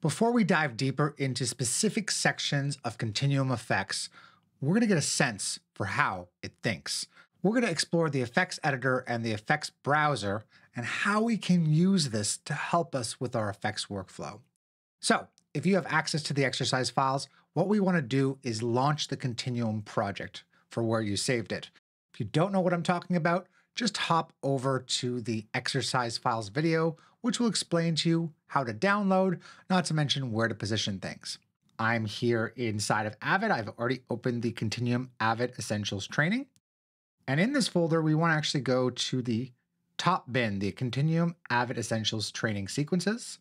Before we dive deeper into specific sections of Continuum effects, we're going to get a sense for how it thinks. We're going to explore the FX Editor and the FX Browser and how we can use this to help us with our FX workflow. So if you have access to the exercise files, what we want to do is launch the Continuum project for where you saved it. If you don't know what I'm talking about, just hop over to the exercise files video, which will explain to you how to download, not to mention where to position things. I'm here inside of Avid. I've already opened the Continuum Avid Essentials training. And in this folder, we want to actually go to the top bin, the Continuum Avid Essentials training sequences.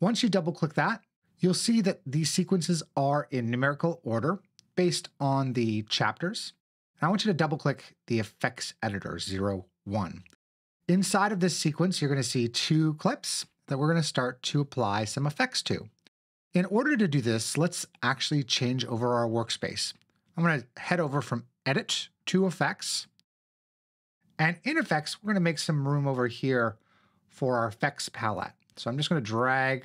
Once you double click that, you'll see that these sequences are in numerical order based on the chapters. And I want you to double click the effects editor 01. Inside of this sequence, you're going to see two clips that we're going to start to apply some effects to. In order to do this, let's actually change over our workspace. I'm going to head over from Edit to Effects. And in Effects, we're going to make some room over here for our effects palette. So I'm just going to drag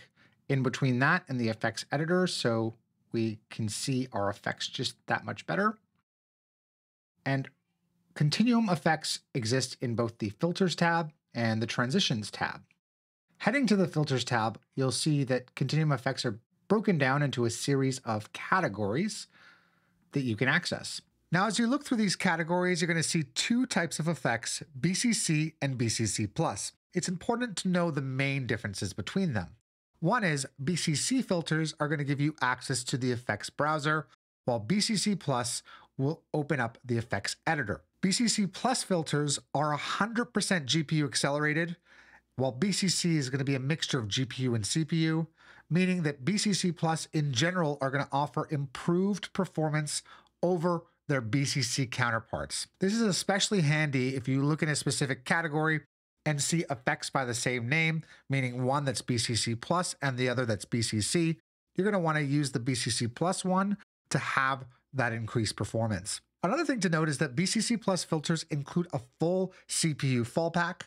in between that and the effects editor so we can see our effects just that much better. And Continuum effects exist in both the Filters tab and the Transitions tab. Heading to the Filters tab, you'll see that Continuum effects are broken down into a series of categories that you can access. Now, as you look through these categories, you're going to see two types of effects, BCC and BCC+. It's important to know the main differences between them. One is BCC filters are going to give you access to the effects browser, while BCC+ will open up the effects editor. BCC+ filters are 100% GPU accelerated, while BCC is going to be a mixture of GPU and CPU, meaning that BCC+ in general are going to offer improved performance over their BCC counterparts. This is especially handy if you look in a specific category and see effects by the same name, meaning one that's BCC+ and the other that's BCC. You're going to want to use the BCC+ one to have that increased performance. Another thing to note is that BCC+ filters include a full CPU fallback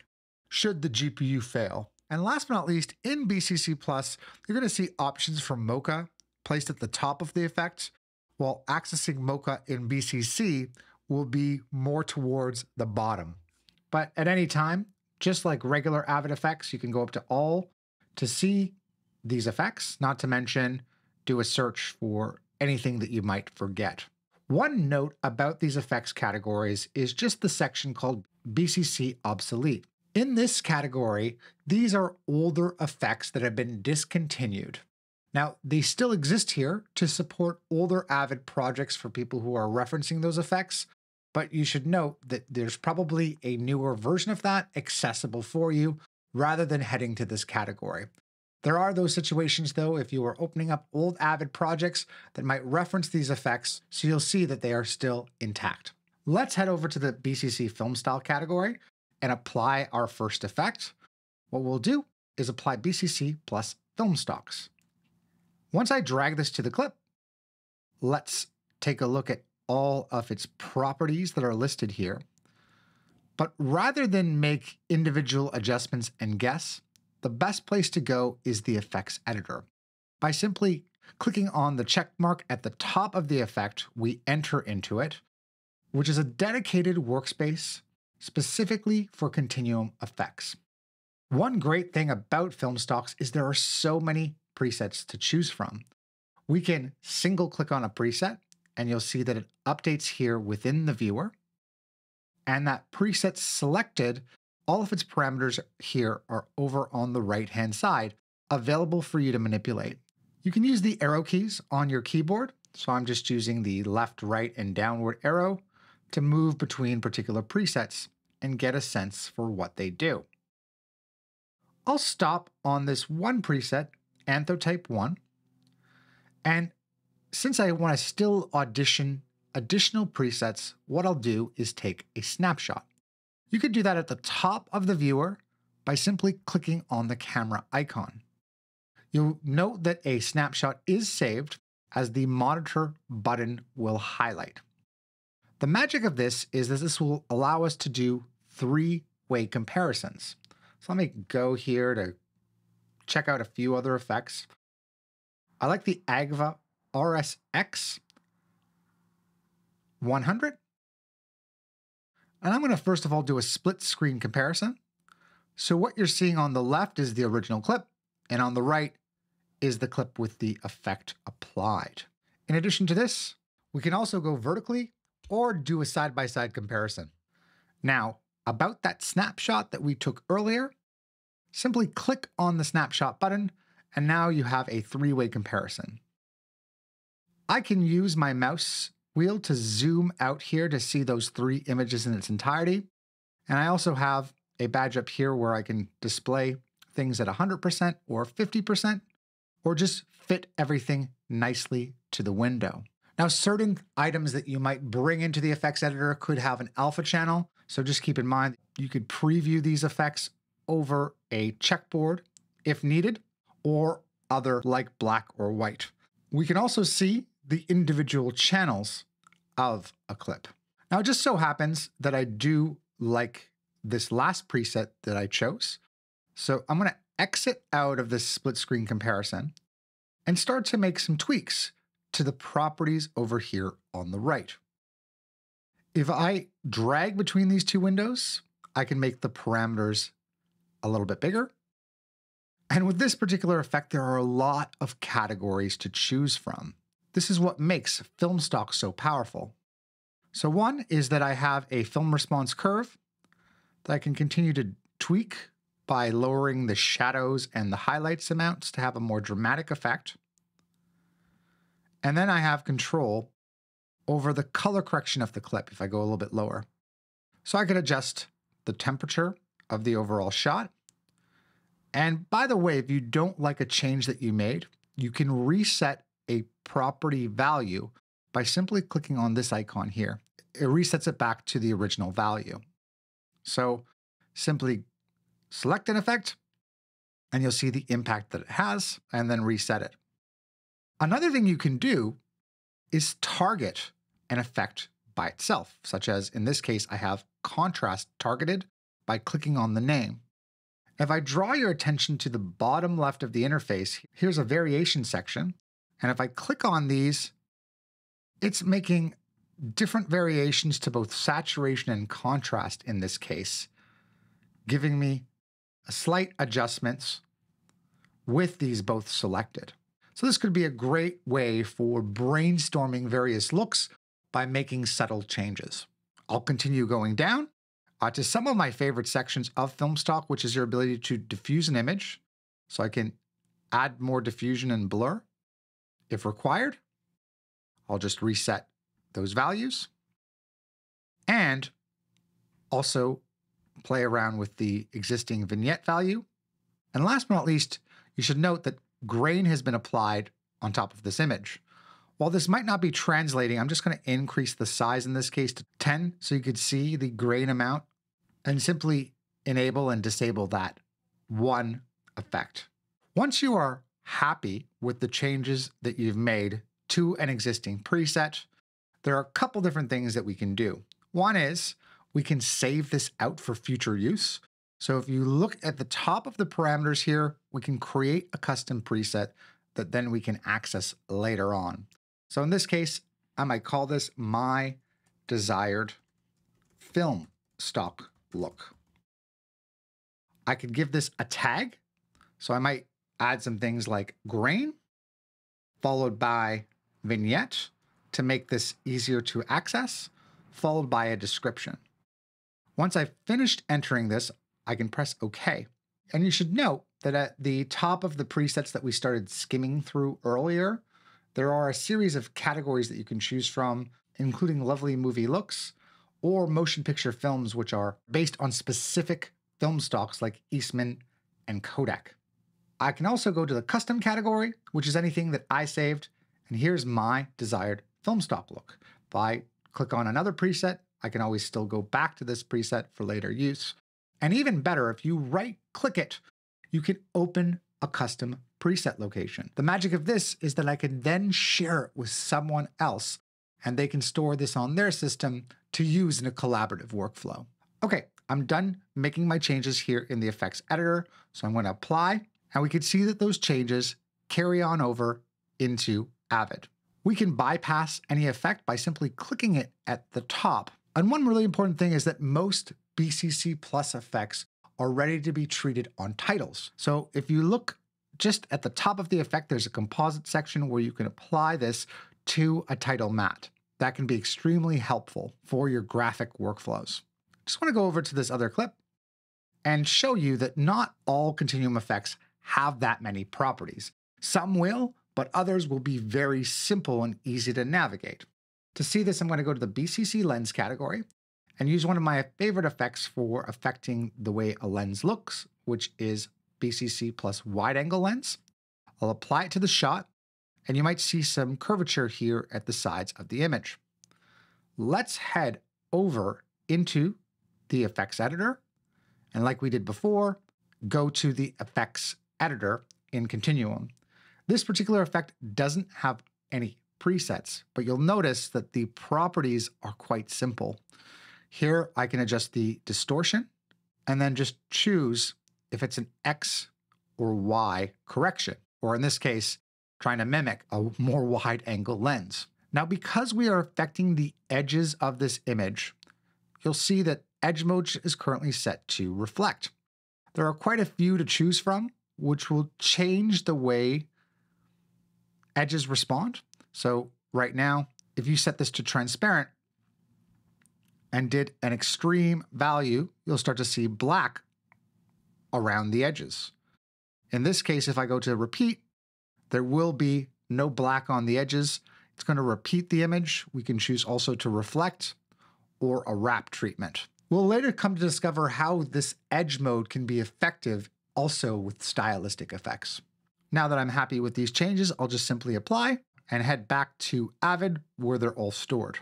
should the GPU fail. And last but not least, in BCC+, you're going to see options for Mocha placed at the top of the effect, while accessing Mocha in BCC will be more towards the bottom. But at any time, just like regular Avid effects, you can go up to All to see these effects, not to mention do a search for anything that you might forget. One note about these effects categories is just the section called BCC Obsolete. In this category, these are older effects that have been discontinued. Now, they still exist here to support older Avid projects for people who are referencing those effects, but you should note that there's probably a newer version of that accessible for you rather than heading to this category. There are those situations, though, if you are opening up old Avid projects that might reference these effects, so you'll see that they are still intact. Let's head over to the BCC film style category and apply our first effect. What we'll do is apply BCC plus film stocks. Once I drag this to the clip, let's take a look at all of its properties that are listed here. But rather than make individual adjustments and guess, the best place to go is the effects editor. By simply clicking on the check mark at the top of the effect, we enter into it, which is a dedicated workspace specifically for Continuum effects. One great thing about film stocks is there are so many presets to choose from. We can single click on a preset and you'll see that it updates here within the viewer, and that preset selected, all of its parameters here are over on the right-hand side, available for you to manipulate. You can use the arrow keys on your keyboard, so I'm just using the left, right, and downward arrow to move between particular presets and get a sense for what they do. I'll stop on this one preset, Anthotype 1, and since I want to still audition additional presets, what I'll do is take a snapshot. You could do that at the top of the viewer by simply clicking on the camera icon. You'll note that a snapshot is saved as the monitor button will highlight. The magic of this is that this will allow us to do three-way comparisons. So let me go here to check out a few other effects. I like the Agfa RSX 100. And I'm going to first of all do a split screen comparison. So what you're seeing on the left is the original clip, and on the right is the clip with the effect applied. In addition to this, we can also go vertically or do a side-by-side comparison. Now, about that snapshot that we took earlier, simply click on the snapshot button, and now you have a three-way comparison. I can use my mouse wheel to zoom out here to see those three images in its entirety. And I also have a badge up here where I can display things at 100% or 50%, or just fit everything nicely to the window. Now, certain items that you might bring into the effects editor could have an alpha channel. So just keep in mind, you could preview these effects over a checkboard if needed, or other like black or white. We can also see the individual channels of a clip. Now, it just so happens that I do like this last preset that I chose. So I'm going to exit out of this split screen comparison and start to make some tweaks to the properties over here on the right. If I drag between these two windows, I can make the parameters a little bit bigger. And with this particular effect, there are a lot of categories to choose from. This is what makes film stock so powerful. So one is that I have a film response curve that I can continue to tweak by lowering the shadows and the highlights amounts to have a more dramatic effect. And then I have control over the color correction of the clip if I go a little bit lower. So I could adjust the temperature of the overall shot. And by the way, if you don't like a change that you made, you can reset a property value by simply clicking on this icon here. It resets it back to the original value. So simply select an effect and you'll see the impact that it has, and then reset it. Another thing you can do is target an effect by itself, such as in this case, I have contrast targeted by clicking on the name. If I draw your attention to the bottom left of the interface, here's a variation section. And if I click on these, it's making different variations to both saturation and contrast in this case, giving me slight adjustments with these both selected. So this could be a great way for brainstorming various looks by making subtle changes. I'll continue going down to some of my favorite sections of film stock, which is your ability to diffuse an image. So I can add more diffusion and blur if required. I'll just reset those values and also play around with the existing vignette value. And last but not least, you should note that grain has been applied on top of this image. While this might not be translating, I'm just going to increase the size in this case to 10 so you could see the grain amount, and simply enable and disable that one effect. Once you are happy with the changes that you've made to an existing preset, there are a couple different things that we can do. One is we can save this out for future use. So if you look at the top of the parameters here, we can create a custom preset that then we can access later on. So in this case, I might call this my desired film stock look. I could give this a tag. So I might add some things like grain, followed by vignette to make this easier to access, followed by a description. Once I've finished entering this, I can press OK. And you should note that at the top of the presets that we started skimming through earlier, there are a series of categories that you can choose from, including lovely movie looks or motion picture films, which are based on specific film stocks like Eastman and Kodak. I can also go to the custom category, which is anything that I saved. And here's my desired film stock look. If I click on another preset, I can always still go back to this preset for later use. And even better, if you right-click it, you can open a custom preset location. The magic of this is that I can then share it with someone else, and they can store this on their system to use in a collaborative workflow. Okay, I'm done making my changes here in the effects editor, so I'm going to apply, and we can see that those changes carry on over into Avid. We can bypass any effect by simply clicking it at the top. And one really important thing is that most BCC+ effects are ready to be treated on titles. So if you look just at the top of the effect, there's a composite section where you can apply this to a title mat. That can be extremely helpful for your graphic workflows. Just want to go over to this other clip and show you that not all Continuum effects have that many properties. Some will, but others will be very simple and easy to navigate. To see this, I'm going to go to the BCC lens category and use one of my favorite effects for affecting the way a lens looks, which is BCC+ wide angle lens. I'll apply it to the shot, and you might see some curvature here at the sides of the image. Let's head over into the FX Editor, and like we did before, go to the FX Editor in Continuum. This particular effect doesn't have any presets, but you'll notice that the properties are quite simple. Here I can adjust the distortion and then just choose if it's an X or Y correction, or in this case, trying to mimic a more wide angle lens. Now, because we are affecting the edges of this image, you'll see that edge mode is currently set to reflect. There are quite a few to choose from, which will change the way edges respond. So right now, if you set this to transparent and did an extreme value, you'll start to see black around the edges. In this case, if I go to repeat, there will be no black on the edges. It's going to repeat the image. We can choose also to reflect or a wrap treatment. We'll later come to discover how this edge mode can be effective also with stylistic effects. Now that I'm happy with these changes, I'll just simply apply and head back to Avid where they're all stored.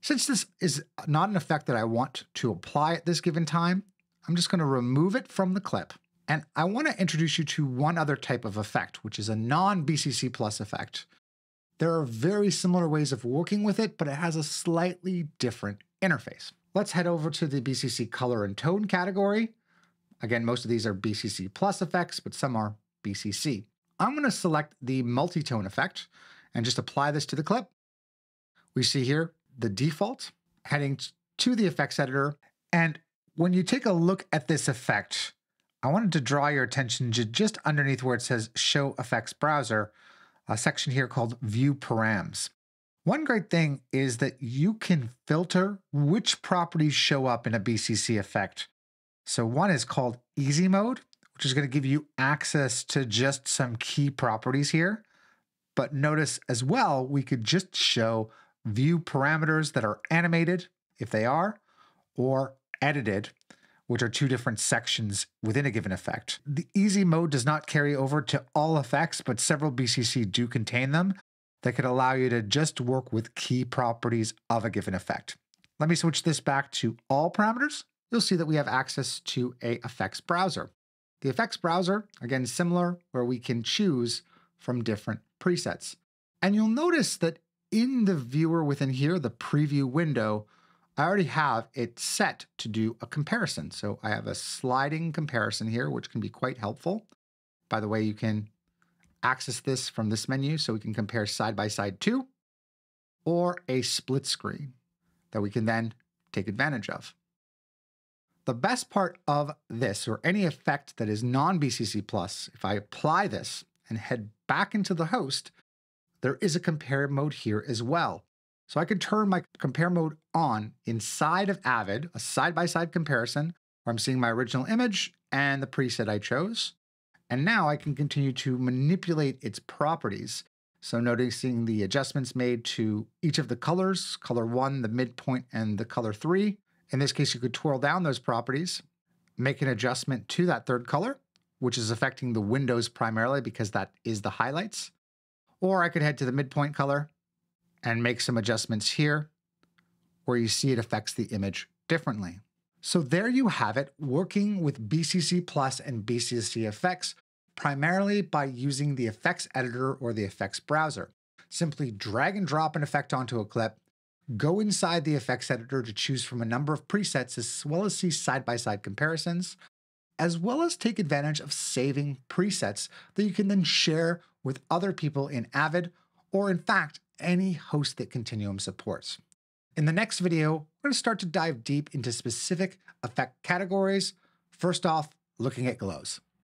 Since this is not an effect that I want to apply at this given time, I'm just going to remove it from the clip. And I want to introduce you to one other type of effect, which is a non-BCC+ effect. There are very similar ways of working with it, but it has a slightly different interface. Let's head over to the BCC color and tone category. Again, most of these are BCC+ effects, but some are BCC. I'm going to select the multi-tone effect and just apply this to the clip. We see here the default, heading to the effects editor. And when you take a look at this effect, I wanted to draw your attention to just underneath where it says Show FX Browser, a section here called View Params. One great thing is that you can filter which properties show up in a BCC effect. So one is called EZ Mode, which is going to give you access to just some key properties here. But notice as well, we could just show view parameters that are animated, if they are, or edited, which are two different sections within a given effect. The EZ mode does not carry over to all effects, but several BCC do contain them that could allow you to just work with key properties of a given effect. Let me switch this back to all parameters. You'll see that we have access to a effects browser. The effects browser, again, similar, where we can choose from different presets. And you'll notice that in the viewer within here, the preview window, I already have it set to do a comparison. So I have a sliding comparison here, which can be quite helpful. By the way, you can access this from this menu so we can compare side by side to, or a split screen that we can then take advantage of. The best part of this, or any effect that is non-BCC+, if I apply this and head back into the host, there is a compare mode here as well. So I can turn my compare mode on inside of Avid, a side-by-side comparison, where I'm seeing my original image and the preset I chose. And now I can continue to manipulate its properties. So noticing the adjustments made to each of the colors, color 1, the midpoint, and the color 3. In this case, you could twirl down those properties, make an adjustment to that third color, which is affecting the windows primarily because that is the highlights. Or I could head to the midpoint color and make some adjustments here where you see it affects the image differently. So there you have it, working with BCC+ and BCC effects primarily by using the effects editor or the effects browser. Simply drag and drop an effect onto a clip, go inside the effects editor to choose from a number of presets as well as see side-by-side comparisons, as well as take advantage of saving presets that you can then share with other people in Avid, or in fact, any host that Continuum supports. In the next video, we're going to start to dive deep into specific effect categories. First off, looking at glows.